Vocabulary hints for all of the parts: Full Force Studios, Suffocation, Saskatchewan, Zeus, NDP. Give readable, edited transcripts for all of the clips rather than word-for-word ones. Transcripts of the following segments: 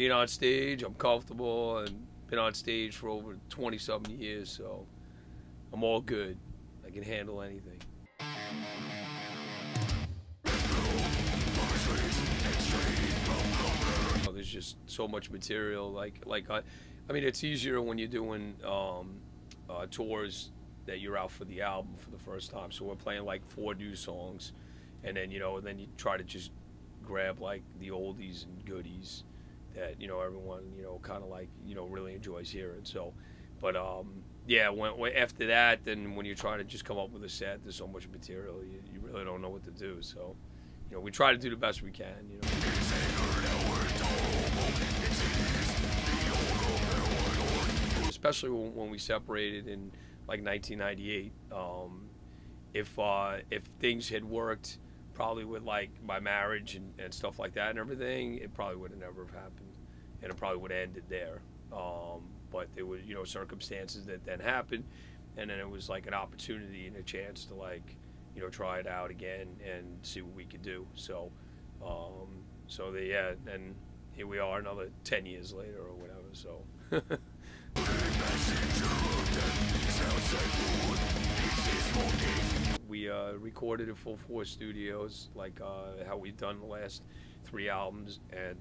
being on stage, I'm comfortable, and been on stage for over 20-something years, so I'm all good. I can handle anything. There's just so much material. I mean, it's easier when you're doing tours that you're out for the album for the first time. So we're playing like 4 new songs, and then then you try to just grab like the oldies and goodies that everyone kind of really enjoys hearing. So, but yeah, when after that, then when you're trying to just come up with a set, there's so much material you really don't know what to do. So, we try to do the best we can. Especially when we separated in like 1998. If things had worked, probably with like my marriage and stuff like that and everything, it probably would have never happened, and it probably would have ended there. But there was circumstances that then happened, and then it was like an opportunity and a chance to try it out again and see what we could do. So, yeah, and here we are another 10 years later or whatever. So. We recorded at Full Force Studios, how we've done the last 3 albums, and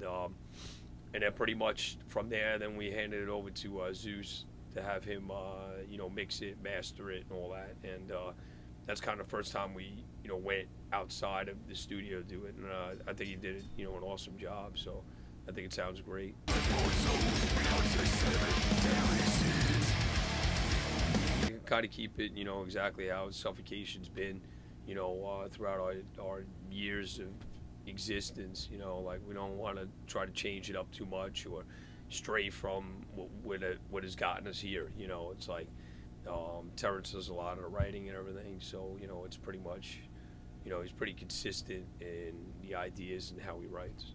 then pretty much from there, then we handed it over to Zeus to have him, mix it, master it, and all that. And that's kind of the first time we, went outside of the studio to do it, and I think he did, an awesome job. So I think it sounds great. Kind of keep it, exactly how Suffocation's been, throughout our years of existence. We don't want to try to change it up too much or stray from what has gotten us here. It's like Terrence does a lot of the writing and everything, so it's pretty much, he's pretty consistent in the ideas and how he writes.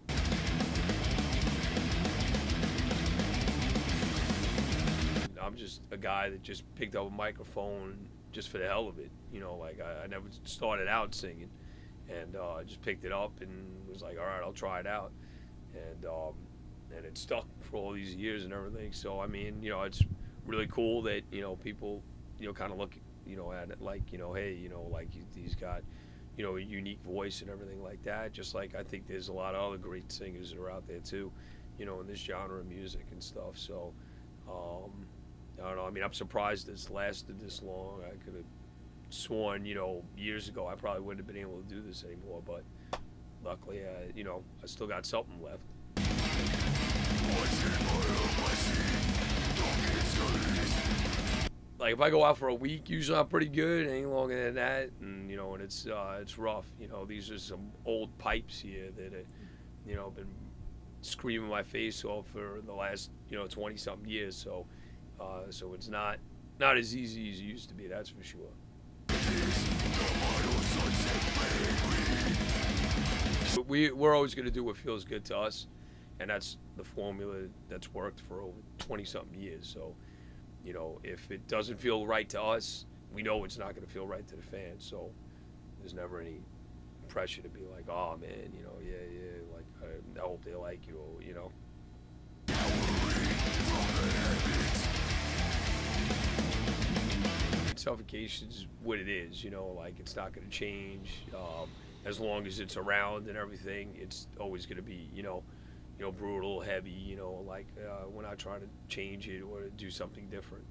I'm just a guy that just picked up a microphone just for the hell of it. I never started out singing, and I just picked it up and was like, all right, I'll try it out. And it stuck for all these years and everything. So, I mean, it's really cool that, people, kind of look, at it like, hey, he's got, a unique voice and everything like that. Just like I think there's a lot of other great singers that are out there too, in this genre of music and stuff. So, I don't know. I mean, I'm surprised it's lasted this long. I could have sworn, years ago I probably wouldn't have been able to do this anymore. But luckily, I still got something left. Like if I go out for a week, usually I'm pretty good. It ain't longer than that, and and it's rough. These are some old pipes here that have, been screaming my face off for the last 20-something years. So. So it's not as easy as it used to be, that's for sure. But we're always going to do what feels good to us, and that's the formula that's worked for over 20-something years. So, if it doesn't feel right to us, we know it's not going to feel right to the fans. So there's never any pressure to be like, oh man, yeah, like I hope they like you, or, Suffocation's what it is, it's not going to change. As long as it's around and everything, it's always going to be, brutal, heavy, we're not trying to change it or do something different.